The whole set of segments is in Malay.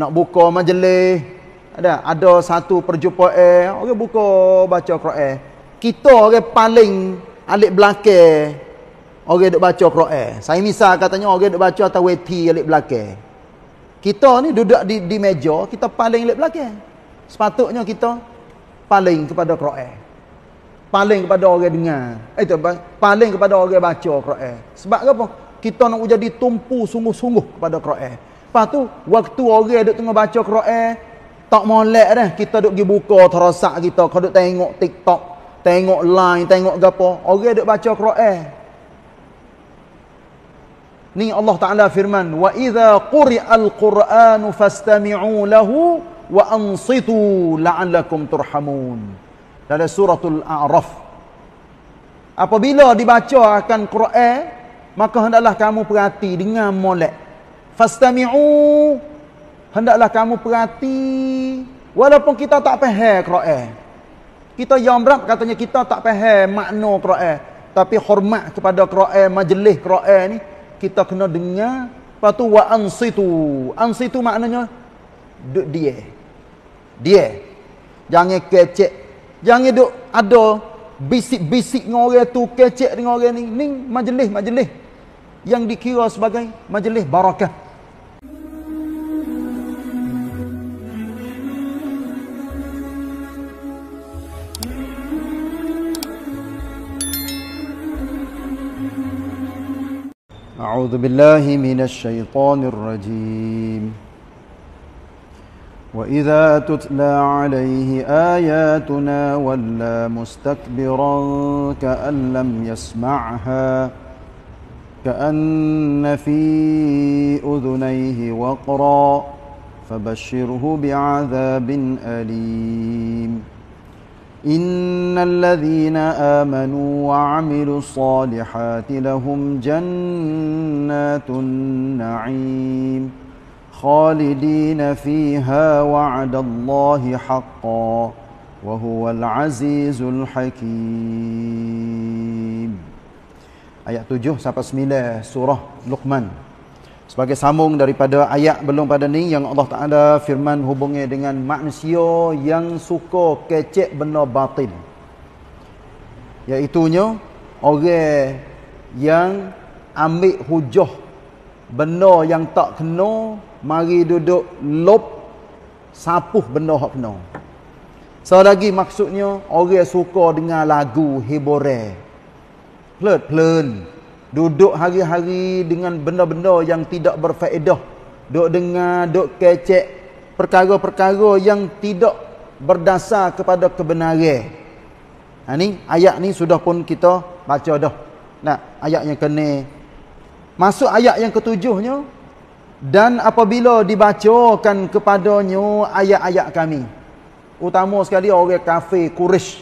nak buka majlis, ada satu perjumpaan orang buka baca Quran. Kita orang paling alik belakang orang duk baca Quran. Saya misal katanya orang duk baca atas weti alik belakang. Kita ni duduk di meja, kita paling alik belakang. Sepatutnya kita paling kepada Quran. Paling kepada orang dengar. Paling kepada orang baca Quran. Sebab apa? Kita nak jadi tumpu sungguh-sungguh kepada Quran. Lepas tu, waktu orang duk tengah baca Quran, tak molek dah. Kita duk pergi buka terosak kita. Kau duk tengok TikTok, tengok line, tengok apa. Orang duk baca Quran. Ni Allah Ta'ala firman, wa idza quri'al Qur'anu fastami'u lahu wa ansitu la'allakum turhamun. Dalam suratul A'raf. Apabila dibaca akan Quran, maka hendaklah kamu perhati dengan molek. Fastami'u, hendaklah kamu perhati walaupun kita tak faham Quran. Kita yamrab katanya kita tak faham makna Quran, tapi hormat kepada Quran, majlis Quran ni kita kena dengar. Lepas tu wa ansitu. Ansitu maknanya duduk dia. Jangan kecek. Jangan duk ada bisik-bisik dengan orang tu, kecek dengan orang ni. Ni majlis-majlis yang dikira sebagai majlis barakah. A'udzu billahi minasy syaithanir rajim. وإذا تتلى عليه آياتنا ولى مستكبرا كأن لم يسمعها كأن في أذنيه وقرا فبشره بعذاب أليم. إن الذين آمنوا وعملوا الصالحات لهم جنات النعيم خالدين فيها وعد الله حقا وهو العزيز الحكيم. Ayat 7 sampai 9 surah Luqman. Sebagai sambung daripada ayat belum pada ni yang Allah Ta'ala firman hubungnya dengan manusia yang suka kecek benda batil, iaitunya orang yang ambil hujah benda yang tak kena, mari duduk lop sapuh benda hak kena. So lagi maksudnya orang suka dengar lagu hiburan, pelan-pelan duduk hari-hari dengan benda-benda yang tidak berfaedah. Duk dengar, duk kecek perkara-perkara yang tidak berdasar kepada kebenaran. Ha ni ayat ni sudah pun kita baca dah. Nah, ayat yang kena masuk ayat yang ketujuhnya. Dan apabila dibacakan kepadanya ayat-ayat kami, utama sekali orang kafir Quraisy,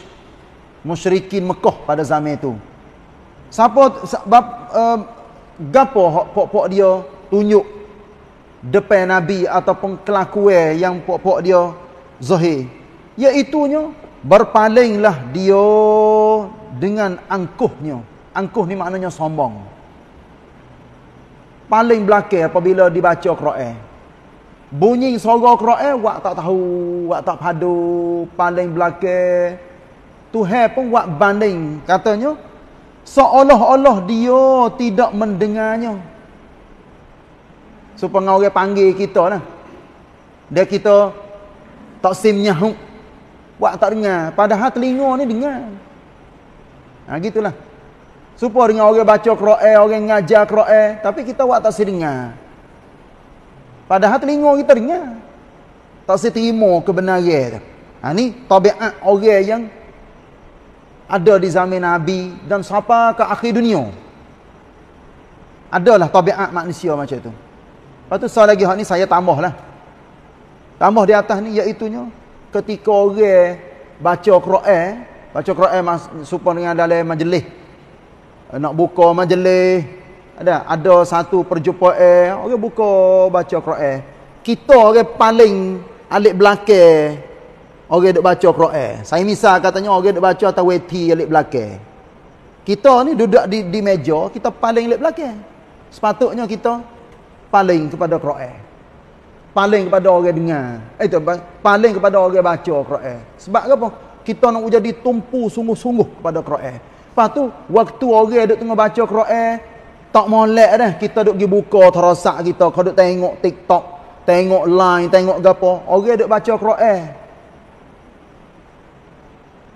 musyrikin Mekah pada zaman itu. Siapa sebab gapo pok-pok dia tunjuk depan Nabi ataupun kelakuan yang pok-pok dia zahir, iaitunya berpalinglah dia dengan angkuhnya. Angkuh ni maknanya sombong. Paling belakang apabila dibaca Quran, bunyi suara Quran wak tak tahu, wak tak padu, paling belakang. Tuhan pun wak banding katanya seolah-olah dia tidak mendengarnya. Supaya orang panggil kita lah, dia kita taksimnya wak tak dengar, padahal telinga ni dengar. Ha gitulah. Supaya dengan orang baca Quran, orang ngajar Quran, tapi kita buat tak dengar. Padahal telinga kita dengar. Tak terima kebenaran. Ha ni tabiat orang yang ada di zaman Nabi dan sampai ke akhir dunia. Adalah tabiat manusia macam tu. Lepas tu soal lagi hak ni saya tambahlah. Tambah di atas ni iaitunya ketika orang baca Quran supaya dengan dalam majlis nak buka majlis, ada satu perjumpaan orang buka baca Quran. Kita orang paling alik belakang orang duk baca Quran. Saya misal katanya orang duk baca atas weti alik belakang. Kita ni duduk di meja, kita paling alik belakang. Sepatutnya kita paling kepada Quran. paling kepada orang dengar. Paling kepada orang baca Quran. Sebab apa? Kita nak jadi tumpu sungguh-sungguh kepada Quran. Lepas tu waktu orang duk tengah baca Quran, tak molek dah. Kita duk pergi buka terosak kita, kau duk tengok TikTok, tengok line, tengok gapo. Orang duk baca Quran.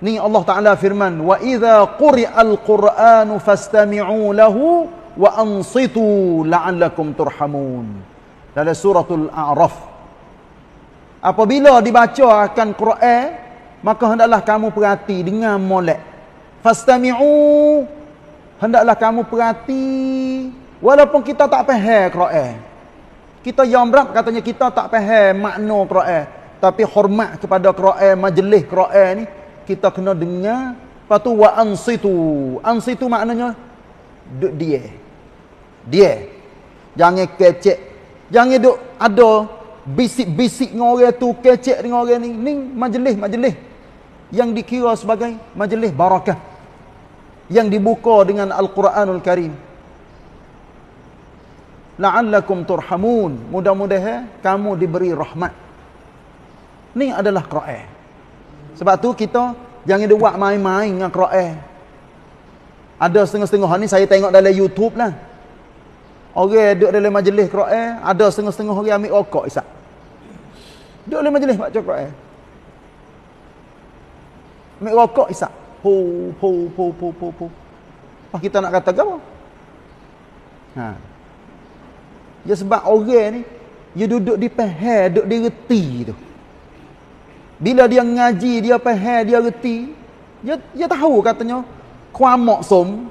Ni Allah Taala firman, "Wa idza quri'al Qur'anu fastami'u lahu wa ansitu la'allakum turhamun." Dalam suratul A'raf. Apabila dibaca akan Quran, maka hendaklah kamu perhati dengan molek. Fastami'u, hendaklah kamu perhati walaupun kita tak faham Quran. Kita jamrap katanya kita tak faham makna Quran, tapi hormat kepada Quran, majlis Quran ni kita kena dengar. Patu wa ansitu. Ansitu maknanya duk dia. Dia. Jangan kecek. Jangan duk ada bisik-bisik dengan orang tu, kecek dengan orang ni. Ni majlis-majlis yang dikira sebagai majlis barakah, yang dibuka dengan Al-Quranul Karim. La'allakum turhamun. Mudah-mudahan kamu diberi rahmat. Ni adalah Quran. Sebab tu kita jangan duk buat main-main dengan Quran. Ada setengah-setengah ni saya tengok dalam YouTube lah. Orang duduk dalam majlis Quran, ada setengah-setengah orang ambil rokok isap. Duduk dalam majlis baca Quran. Ambil rokok isap. Po. Apa kita nak kata apa? Ha. Ya sebab orang ni dia duduk di faham, duduk di reti tu. Bila dia ngaji, dia faham, dia reti, dia tahu katanya kuamak som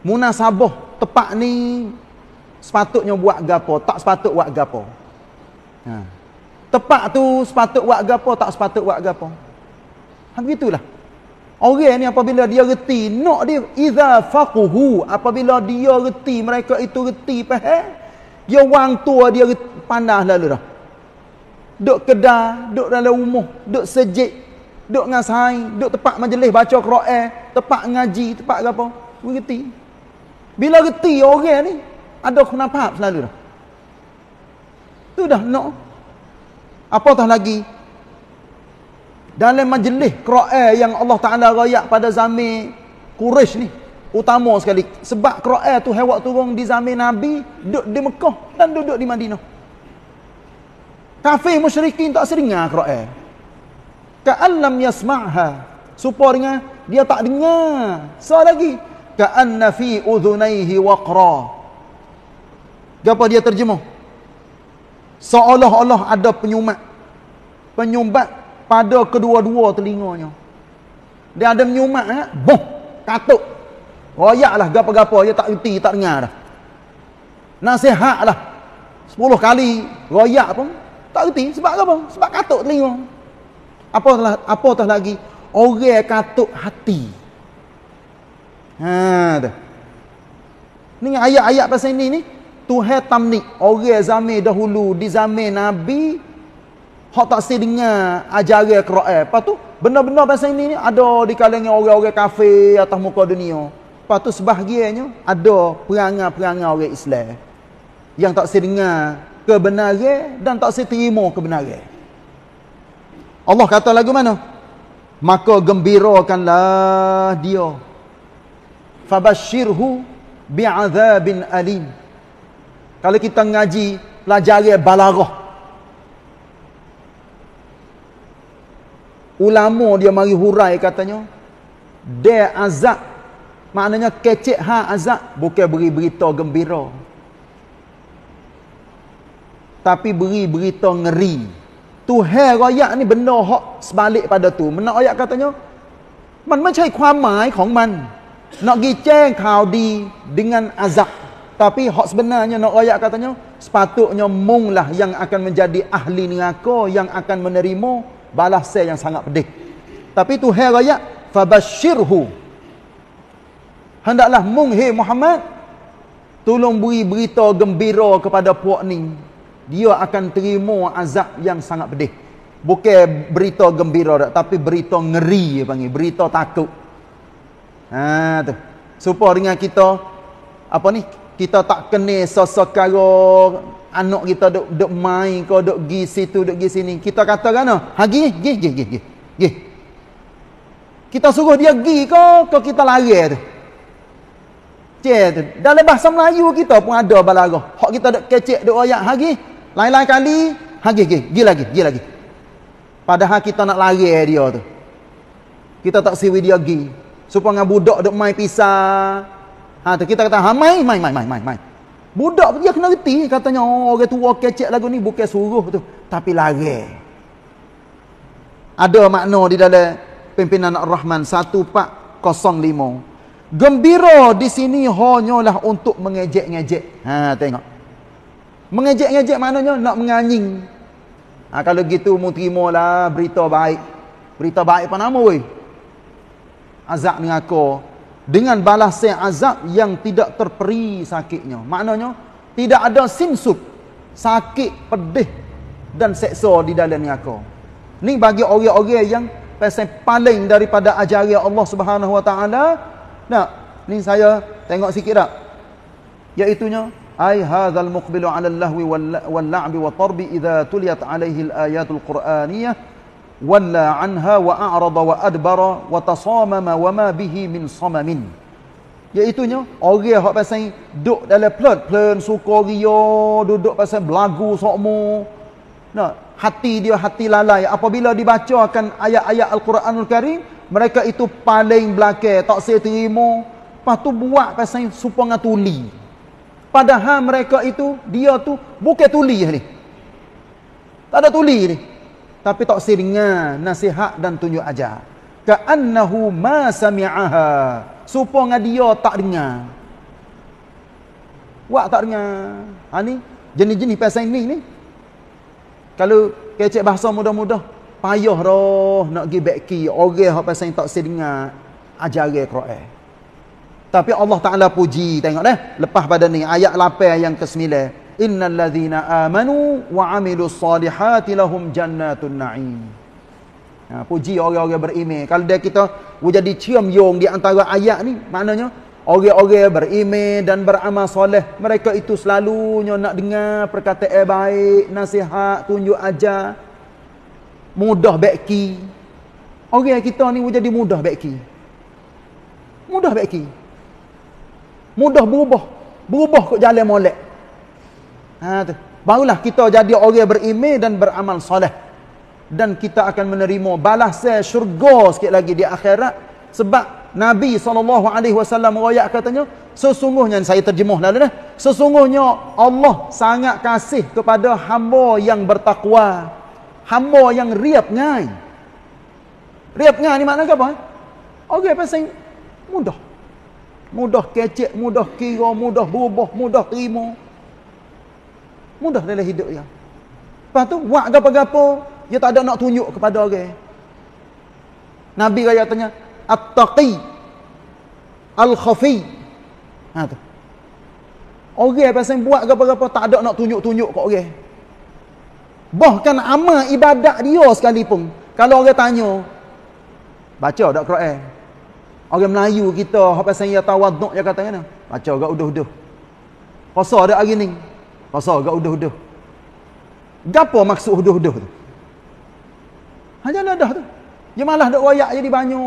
munasabah tepat ni. Sepatutnya buat gapo, tak sepatut buat gapo. Ha. Tepat tu sepatut buat gapo, tak sepatut buat gapo. Ha begitulah. Orang ni apabila dia reti, nak dia iza faquhu, apabila dia reti, mereka itu reti faham. Dia orang tua dia pandai lalu dah. Duk kedai, duk dalam rumah, duk sejik, duk ngasai, duk tempat majlis baca Quran, tempat ngaji, tempat gapo. Reti. Bila reti orang ni ada kena faham selalu dah. Tu dah nak. Apatah lagi dalam majlis Quran yang Allah Taala royak pada zaman Quraisy ni, utama sekali. Sebab Quran tu hewak turun di zaman Nabi, duduk di Mekah dan duduk di Madinah. Kafir musyrikin tak dengar Quran. Ka'allam yasma'ha, supaya dengar, dia tak dengar. So lagi, ka'anna fi udhunaihi waqra. Apa dia terjemah? Seolah-olah ada penyumbat pada kedua-dua telinganya. Dia ada menyumbat, ha? Boh, katuk. Royaklah gapo-gapo dia tak reti, tak dengar dah. Nasihatlah 10 kali royak pun tak reti. Sebab apa? Sebab katuk telinga. Apatah lagi orang katuk hati. Ha dah. Ni ayat-ayat pasal ni Tuhan tamnik orang zaman dahulu di zaman Nabi hak tak si dengar ajaran Quran. Lepas tu benda-benda pasal ini ni ada di kalangan orang-orang kafir atas muka dunia. Lepas tu sebahagiannya ada perangai-perangai orang Islam yang tak si dengar kebenaran dan tak si terima kebenaran. Allah kata lagu mana? Maka gembirakanlah dia. Fabashirhu bi'adzabin alim. Kalau kita ngaji pelajari balaghah, ulama dia mari hurai katanya dia azab maknanya kecek ha azab, bukan beri berita gembira tapi beri berita ngeri. Tuhan royak ni benda hak sebalik pada tu. Menak royak katanya man macam kuam mai khong man nak gi ceng kau di dengan azab. Tapi hak sebenarnya nak royak katanya sepatutnya munglah yang akan menjadi ahli neraka yang akan menerima balasan yang sangat pedih. Tapi Tuhan royak fabashirhu. Hendaklah mung hey Muhammad tolong beri berita gembira kepada puak ni. Dia akan terima azab yang sangat pedih. Bukan berita gembira tapi berita ngeri panggil, berita takut. Ha tu. Supaya dengan kita apa ni? Kita tak kena sesekara anak kita duk main ke, duk gi situ, duk gi sini. Kita kata kan, ha gi, gi, gi, gi, gi. Kita suruh dia gi ke kita lari tu. Cik, dalam bahasa Melayu kita pun ada balarah. Hak kita duk kecek duk royak ha gi. Lain-lain kali, ha gi, gi, gi lagi, gi lagi. Padahal kita nak lari dia tu. Kita tak siwi dia gi. Supaya budak duk main pisah. Ha tu kita kata, ha main, main, main, main, main. Budak pun dia kena reti. Katanya, oh, orang tua kecek lagu ni bukan suruh tu. Tapi lari. Ada makna di dalam pimpinan Ar-Rahman 1405. Gembira di sini hanyalah untuk mengejek-ngejek. Ha, tengok. Mengejek-ngejek maknanya nak menganying. Ha, kalau gitu, mu terimalah berita baik. Berita baik apa nama, weh? Azab neraka. Dengan balasan azab yang tidak terperi sakitnya. Maknanya, tidak ada sinsub, sakit, pedih dan seksa di dalam neraka. Ini bagi orang-orang yang paling daripada ajaran Allah Subhanahu Wa Taala. Nah, ini saya tengok sikit tak? Iaitunya, ai hadzal muqbilu 'ala al-lahwi wal-la'bi wat-tarbi idza tuliyat 'alaihi al-ayatul Qur'aniyah walla 'anha wa a'rada wa adbara wa tasamama wa ma bihi min samamin. Iaitunya orang hok pasal duduk dalam plan suka ria, duduk pasal belagu sokmo. Nah, hati dia hati lalai apabila dibacakan ayat-ayat Al-Quranul Karim, mereka itu paling belakang, tak saya terima. Lepas tu buat pasal supaya tuli. Padahal mereka itu dia tu bukan tuli ni. Tak ada tuli ni. Tapi tak seringan nasihat dan tunjuk ajar. Ka'annahu ma sami'aha. Supaya dia tak dengar. Wak tak dengar. Ha ni, jenis-jenis pasal ni ni. Kalau kecek bahasa mudah-mudah, payah roh nak gi back key orang hak pasal tak seringan ajaran Quran. Tapi Allah Taala puji, tengok dah. Lepas pada ni ayat 8 yang ke-9. Innal ladzina amanu wa 'amilus solihati lahum jannatun na'im. Ha, puji orang-orang beriman. Kalau dia kita jadi cium yong di antara ayat ni, maknanya orang-orang beriman dan beramal soleh, mereka itu selalunya nak dengar perkataan baik, nasihat, tunjuk ajar, mudah beki. Orang kita ni jadi mudah beki. Mudah beki. Mudah berubah kat jalan molek. Ha, tu. Barulah kita jadi orang beriman dan beramal soleh. Dan kita akan menerima balasan syurga sikit lagi di akhirat. Sebab Nabi SAW royak katanya, sesungguhnya, saya terjemuh lalu dah, sesungguhnya Allah sangat kasih kepada hamba yang bertakwa. Hamba yang riap ngai. Riap ngai ni maknanya apa? Orang pasal mudah. Mudah kecek, mudah kira, mudah berubah, mudah terima. Mudah dalam hidup dia. Lepas tu, buat gapo-gapo, dia tak ada nak tunjuk kepada orang. Nabi kaya tanya, At-taqi, Al-khafi. Ha tu. Orang pasal buat gapo-gapo, tak ada nak tunjuk-tunjuk ke orang. Bahkan amal ibadat dia sekalipun. Kalau orang tanya, baca tak Quran? Orang Melayu kita, apa pasal dia tawaduk, dia kata kan? Baca tak udah-udah. Puasa tak hari ni? Pasal agak udah-udah. Gapo maksud udah-udah tu? Hanya dah tu. Dia malah dak royak jadi banyak.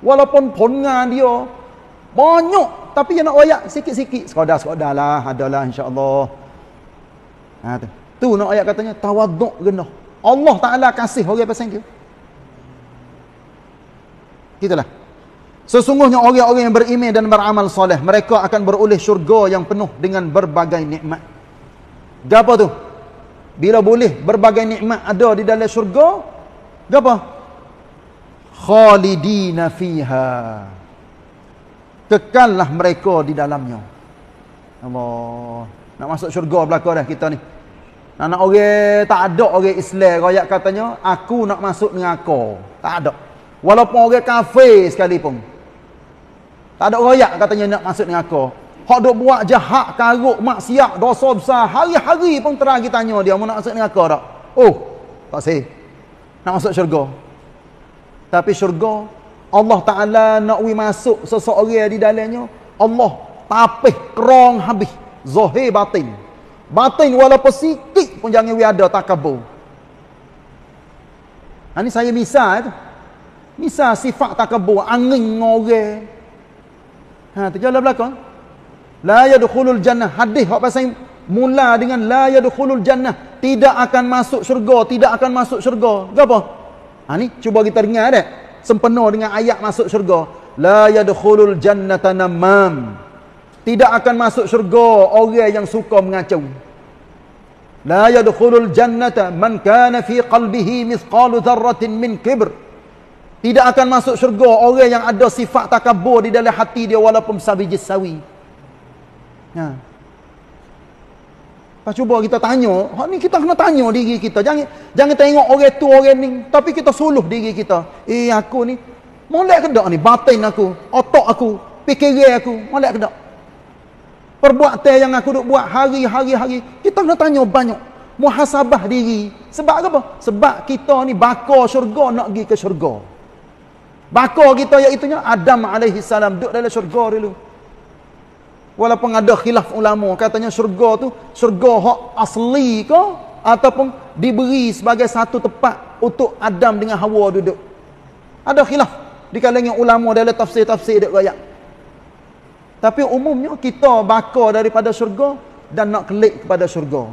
Walaupun pongan dia banyak tapi dia nak royak sikit-sikit. Sekodar-sekodarlah, adalah insya-Allah. Ha tu. Tu nak ayat katanya tawaduk genah. Allah Taala kasih orang pasal dia. Gitulah. Sesungguhnya orang-orang yang beriman dan beramal soleh, mereka akan beroleh syurga yang penuh dengan berbagai nikmat. Gapo tu? Bila boleh berbagai nikmat ada di dalam syurga, gapo? Khalidina fiha. Kekallah mereka di dalamnya. Allah. Nak masuk syurga belaka dah kita ni. Nak orang tak ada orang Islam royak katanya, aku nak masuk neraka. Tak ada. Walaupun orang kafir sekalipun. Tak ada royak katanya nak masuk neraka. Hak duk buat jahat, karuk, maksiat, dosa besar, hari-hari pun terang kita tanya dia, "Mu nak masuk neraka tak?" "Oh, tak saya. Nak masuk syurga." Tapi syurga Allah Taala nak we masuk seseorang di dalamnya, Allah tapih kerong habis, zahir batin. Batin walaupun sikit pun jangan ada takabur. Ini saya misal tu. Misal sifat takabur, angin orang. Ha, terjalan belakang. La yadkhulul jannah. Hadis hak pasal mula dengan la yadkhulul jannah, tidak akan masuk syurga, tidak akan masuk syurga. Gapo? Ha ni cuba kita dengar dak. Sempena dengan ayat masuk syurga. La yadkhulul jannata namam. Tidak akan masuk syurga orang yang suka mengacau. La yadkhulul jannata man kana fi qalbihi mithqalu dzarratin min kibr. Tidak akan masuk syurga orang yang ada sifat takabur di dalam hati dia walaupun sabiji sawi. Ha. Pas cuba kita tanya, hak ni kita kena tanya diri kita. Jangan tengok orang tu orang ni, tapi kita suluh diri kita. Eh aku ni, molek ke dak ni batin aku, otak aku, fikiran aku, molek ke dak? Perbuatan yang aku duk buat hari-hari, kita kena tanya banyak. Muhasabah diri. Sebab apa? Sebab kita ni bakar syurga nak pergi ke syurga. Bakar kita iaitunya Adam alaihi salam duduk dalam syurga dulu. Walaupun ada khilaf ulama, katanya syurga tu syurga hak asli ke ataupun diberi sebagai satu tempat untuk Adam dengan Hawa duduk. Ada khilaf di kalangan ulama dalam tafsir-tafsir dak ayat. Tapi umumnya kita bakar daripada syurga dan nak kelik kepada syurga.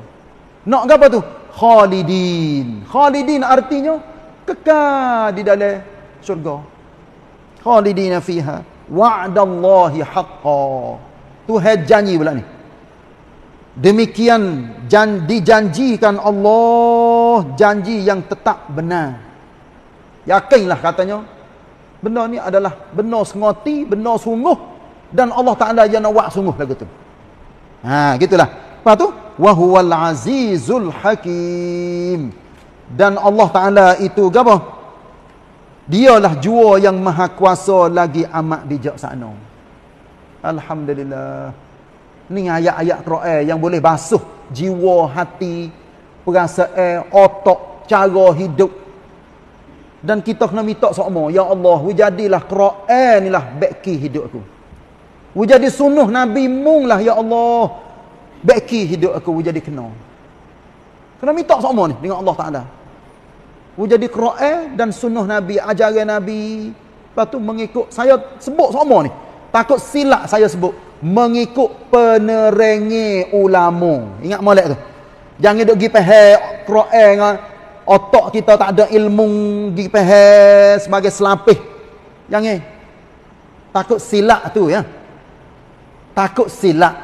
Nak apa tu? Khalidin. Khalidin artinya kekal di dalam syurga. Khalidina fiha wa'dallahi haqqan. Tuhan janji pula ni. Demikian dijanjikan Allah, janji yang tetap benar. Yakinlah katanya. Benda ni adalah benda sengoti, benda sungguh dan Allah Taala yang nak sungguh lagu tu. Ha, gitulah. Lepas tu wa huwal azizul hakim. Dan Allah Taala itu apa? Dialah jua yang maha kuasa lagi amat bijaksana. Alhamdulillah. Ni ayat-ayat Quran yang boleh basuh jiwa, hati, perasaan, otak, cara hidup. Dan kita kena minta sama, ya Allah, wujadilah Quran nilah beki hidup aku. Wujadi sunnah Nabi mung lah ya Allah, beki hidup aku wujadi kena. Kena minta sama ni dengan Allah Taala. Wujadi Quran dan sunnah Nabi, ajaran Nabi. Lepas tu mengikut saya sebut sama ni. Takut silap saya sebut. Mengikut penerangi ulama. Ingat molek tu. Jangan duk pergi pahal Quran dengan otak kita tak ada ilmu, pergi pahal sebagai selapih. Jangan. Takut silap tu ya. Takut silap.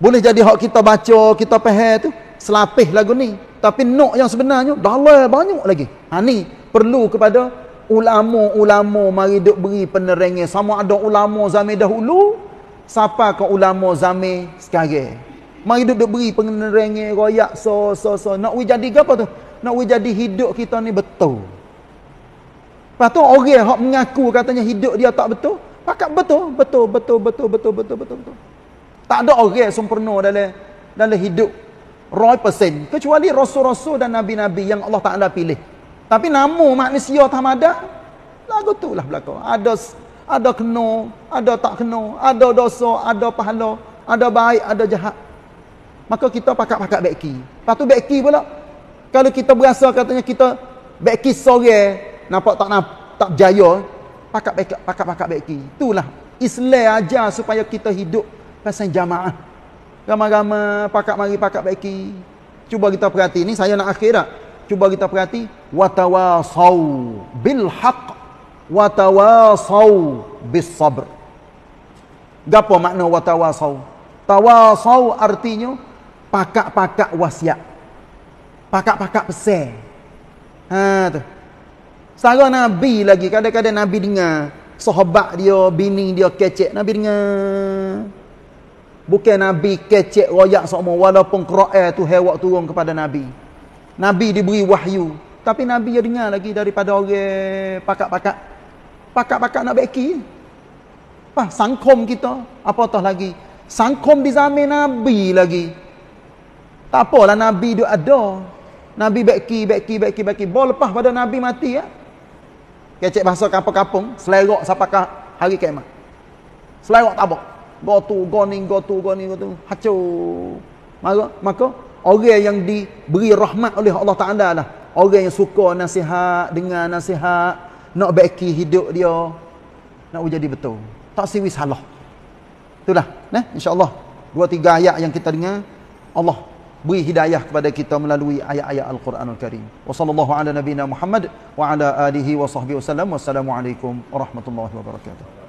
Boleh jadi hak kita baca, kita pahal tu selapih lagu ni. Tapi nok yang sebenarnya dalam banyak lagi. Ha ni perlu kepada ulama-ulama mari duk beri penerangan. Sama ada ulama zaman dahulu siapa ke ulama zaman sekarang. Mari duk beri penerangan royak so nak jadi apa tu? Nak jadi hidup kita ni betul. Lepas tu orang hok mengaku katanya hidup dia tak betul, pakak betul. Tak ada orang sempurna dalam hidup 100% kecuali rasul-rasul dan nabi-nabi yang Allah Taala pilih. Tapi nama manusia tamada lagu tu lah belakang. Ada kena, ada tak kena, ada dosa, ada pahala, ada baik, ada jahat. Maka kita pakak-pakak beki. Lepas tu beki pula kalau kita berasa katanya kita beki sore, nampak tak berjaya, pakak-pakak beki. Itulah Islam ajar supaya kita hidup pasal jamaah. Ramai-ramai pakak mari pakak beki. Cuba kita perhati ni, saya nak akhir dah. Cuba kita perhati watawasau bil haqq watawasau bis sabr. Gapo makna watawasau? Tawasau artinya pakak-pakak wasiat. Pakak-pakak pesan. Ha tu. Setara Nabi lagi kadang-kadang Nabi dengar sahabat dia, bini dia kecek, Nabi dengar. Bukan Nabi kecek royak semua walaupun Quran tu hewak turun kepada Nabi. Nabi diberi wahyu, tapi Nabi dia dengar lagi daripada orang pakak-pakak nak beki. Apa sangkom kita, apatah lagi sangkom di zaman Nabi lagi. Tak apalah Nabi dia ada. Nabi beki. Baru lepas pada Nabi mati ya. Kecek bahasa kampung-kampung, selerok sampai hari kiamat. Selerok tabak. Go tu, go ni, go tu, hacau. Maka orang yang diberi rahmat oleh Allah Ta'ala lah, orang yang suka nasihat, dengar nasihat, nak baiki hidup dia, nak jadi betul, tak siwi salah. Itulah, insyaAllah 2-3 ayat yang kita dengar, Allah beri hidayah kepada kita melalui ayat-ayat Al-Quranul Karim. Wa sallallahu ala nabina Muhammad wa ala alihi wa sahbihi wa sallam. Wassalamualaikum warahmatullahi wabarakatuh.